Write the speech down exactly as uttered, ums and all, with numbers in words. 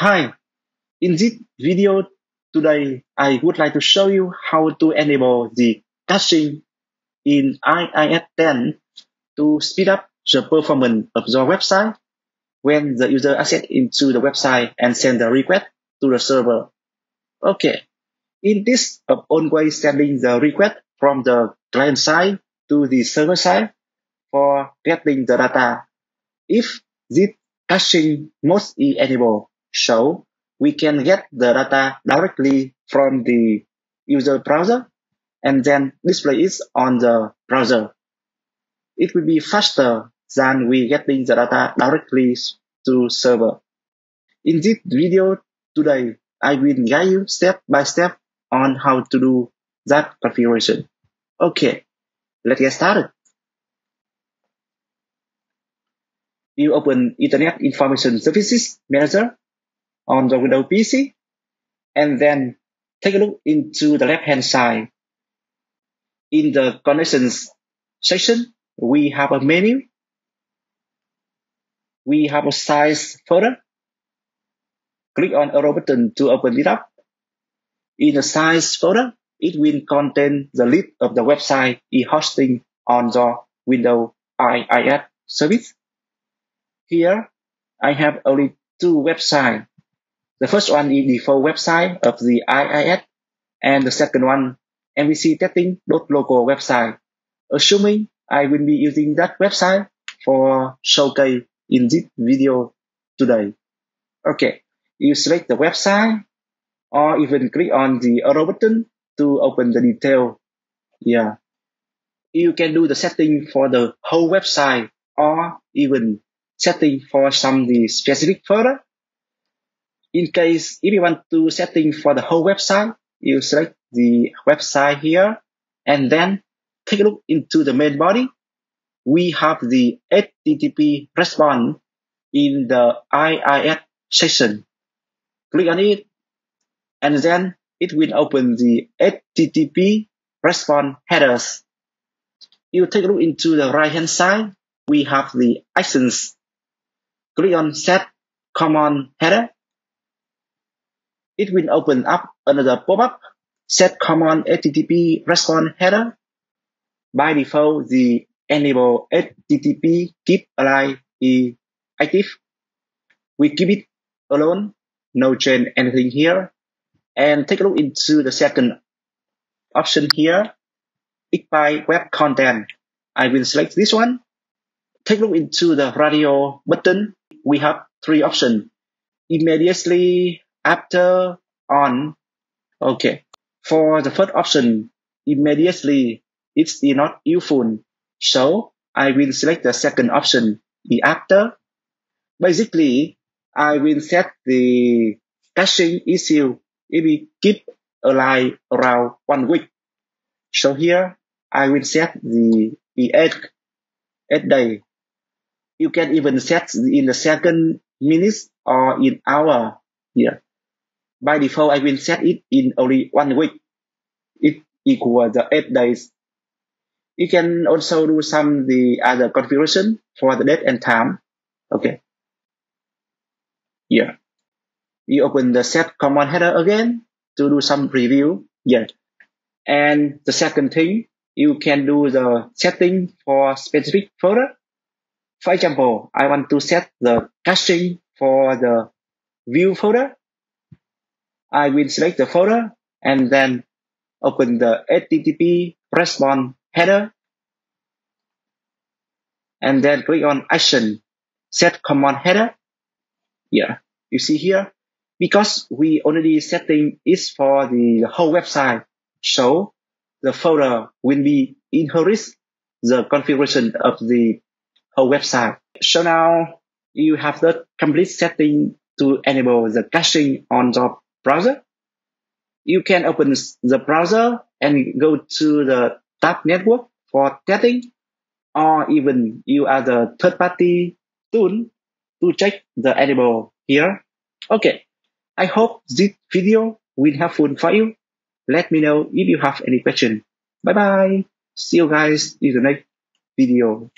Hi, in this video today, I would like to show you how to enable the caching in I I S ten to speed up the performance of your website when the user access into the website and send the request to the server. Okay, in this of always sending the request from the client side to the server side for getting the data. If this caching must be enabled, so we can get the data directly from the user browser and then display it on the browser. It will be faster than we getting the data directly to server. In this video today, I will guide you step by step on how to do that configuration. Okay, let's get started. You open Internet Information Services Manager on the Windows P C, and then take a look into the left-hand side. In the connections section, we have a menu. We have a size folder. Click on arrow button to open it up. In the size folder, it will contain the list of the website e hosting on the Windows I I S service. Here, I have only two websites. The first one is the default website of the I I S, and the second one, M V C testing dot local website. Assuming I will be using that website for showcase in this video today. Okay, you select the website, or even click on the arrow button to open the detail. Yeah, you can do the setting for the whole website, or even setting for some the specific folder. In case if you want to setting for the whole website, you select the website here and then take a look into the main body. We have the H T T P response in the I I S section. Click on it and then it will open the H T T P response headers. You take a look into the right hand side. We have the actions. Click on set command header. It will open up another pop-up, set command H T T P response header. By default, the enable H T T P keep alive is active. We keep it alone, no change anything here. And take a look into the second option here, expand web content. I will select this one. Take a look into the radio button. We have three options. Immediately, after, on. Okay, for the first option, immediately, it's not useful, so I will select the second option, the after. Basically, I will set the caching issue if we keep alive around one week. So here, I will set the, the eight, eight day. You can even set in the second minutes or in hour here. By default, I will set it in only one week. It equals the eight days. You can also do some the other configuration for the date and time. Okay. Yeah. You open the set command header again to do some review. Yeah. And the second thing, you can do the setting for specific folder. For example, I want to set the caching for the view folder. I will select the folder and then open the H T T P response header and then click on action, set command header. Yeah, you see here, because we already setting it for the whole website, so the folder will be inherits the configuration of the whole website. So now you have the complete setting to enable the caching on the browser. You can open the browser and go to the tab network for testing, or even you add the third party tool to check the enable here. Okay, I hope this video will be helpful for you. Let me know if you have any question. Bye bye. See you guys in the next video.